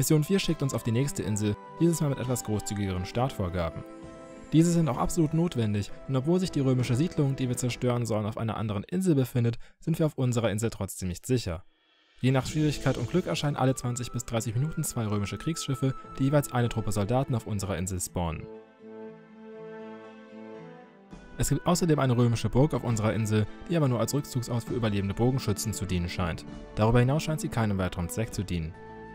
Mission 4 schickt uns auf die nächste Insel, dieses Mal mit etwas großzügigeren Startvorgaben. Diese sind auch absolut notwendig, und obwohl sich die römische Siedlung, die wir zerstören sollen, auf einer anderen Insel befindet, sind wir auf unserer Insel trotzdem nicht sicher. Je nach Schwierigkeit und Glück erscheinen alle 20 bis 30 Minuten 2 römische Kriegsschiffe, die jeweils eine Truppe Soldaten auf unserer Insel spawnen. Es gibt außerdem eine römische Burg auf unserer Insel, die aber nur als Rückzugsort für überlebende Bogenschützen zu dienen scheint. Darüber hinaus scheint sie keinem weiteren Zweck zu dienen.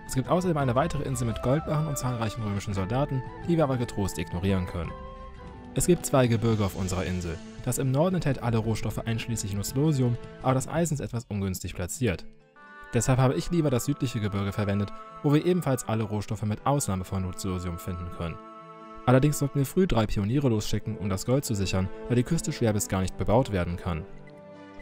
Es gibt außerdem eine weitere Insel mit Goldbarren und zahlreichen römischen Soldaten, die wir aber getrost ignorieren können. Es gibt 2 Gebirge auf unserer Insel. Das im Norden enthält alle Rohstoffe einschließlich Nuslosium, aber das Eisen ist etwas ungünstig platziert. Deshalb habe ich lieber das südliche Gebirge verwendet, wo wir ebenfalls alle Rohstoffe mit Ausnahme von Nuslosium finden können. Allerdings sollten wir früh 3 Pioniere losschicken, um das Gold zu sichern, weil die Küste schwer bis gar nicht bebaut werden kann.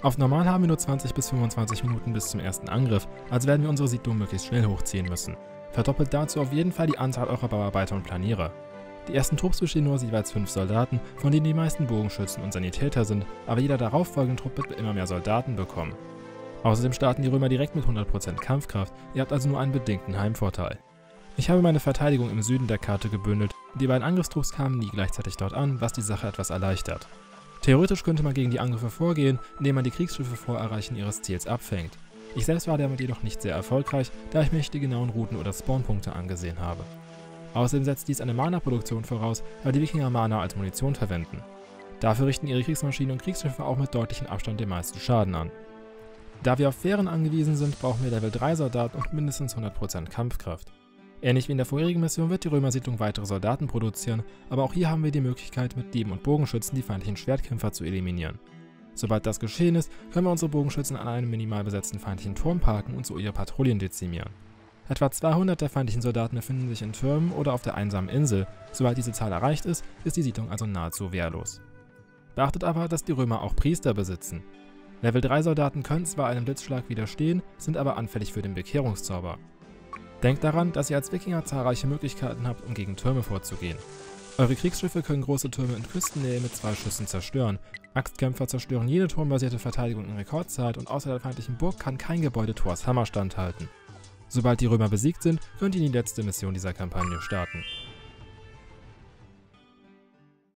Auf normal haben wir nur 20 bis 25 Minuten bis zum ersten Angriff, also werden wir unsere Siedlung möglichst schnell hochziehen müssen. Verdoppelt dazu auf jeden Fall die Anzahl eurer Bauarbeiter und Planierer. Die ersten Trupps bestehen nur aus jeweils 5 Soldaten, von denen die meisten Bogenschützen und Sanitäter sind, aber jeder darauffolgende Trupp wird immer mehr Soldaten bekommen. Außerdem starten die Römer direkt mit 100% Kampfkraft, ihr habt also nur einen bedingten Heimvorteil. Ich habe meine Verteidigung im Süden der Karte gebündelt, die beiden Angriffstrupps kamen nie gleichzeitig dort an, was die Sache etwas erleichtert. Theoretisch könnte man gegen die Angriffe vorgehen, indem man die Kriegsschiffe vor Erreichen ihres Ziels abfängt. Ich selbst war damit jedoch nicht sehr erfolgreich, da ich mir nicht die genauen Routen oder Spawnpunkte angesehen habe. Außerdem setzt dies eine Mana-Produktion voraus, weil die Wikinger Mana als Munition verwenden. Dafür richten ihre Kriegsmaschinen und Kriegsschiffe auch mit deutlichem Abstand den meisten Schaden an. Da wir auf Fähren angewiesen sind, brauchen wir Level 3 Soldaten und mindestens 100% Kampfkraft. Ähnlich wie in der vorherigen Mission wird die Römersiedlung weitere Soldaten produzieren, aber auch hier haben wir die Möglichkeit, mit Dieben und Bogenschützen die feindlichen Schwertkämpfer zu eliminieren. Sobald das geschehen ist, können wir unsere Bogenschützen an einem minimal besetzten feindlichen Turm parken und so ihre Patrouillen dezimieren. Etwa 200 der feindlichen Soldaten befinden sich in Türmen oder auf der einsamen Insel, sobald diese Zahl erreicht ist, ist die Siedlung also nahezu wehrlos. Beachtet aber, dass die Römer auch Priester besitzen. Level 3 Soldaten können zwar einem Blitzschlag widerstehen, sind aber anfällig für den Bekehrungszauber. Denkt daran, dass ihr als Wikinger zahlreiche Möglichkeiten habt, um gegen Türme vorzugehen. Eure Kriegsschiffe können große Türme in Küstennähe mit 2 Schüssen zerstören, Axtkämpfer zerstören jede turmbasierte Verteidigung in Rekordzeit und außer der feindlichen Burg kann kein Gebäude Thors Hammer standhalten. Sobald die Römer besiegt sind, könnt ihr in die letzte Mission dieser Kampagne starten.